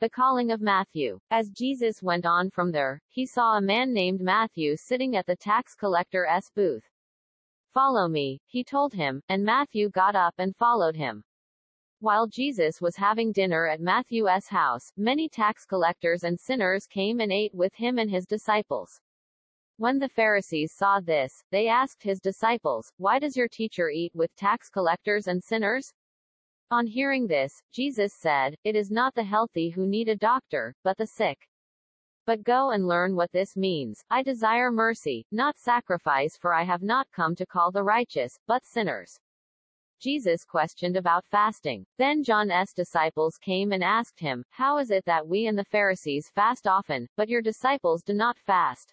The calling of Matthew. As Jesus went on from there, he saw a man named Matthew sitting at the tax collector's booth. "Follow me," he told him, and Matthew got up and followed him. While Jesus was having dinner at Matthew's house, many tax collectors and sinners came and ate with him and his disciples. When the Pharisees saw this, they asked his disciples, "Why does your teacher eat with tax collectors and sinners?" On hearing this, Jesus said, "It is not the healthy who need a doctor, but the sick. But go and learn what this means. I desire mercy, not sacrifice, for I have not come to call the righteous, but sinners." Jesus questioned about fasting. Then John's disciples came and asked him, "How is it that we and the Pharisees fast often, but your disciples do not fast?"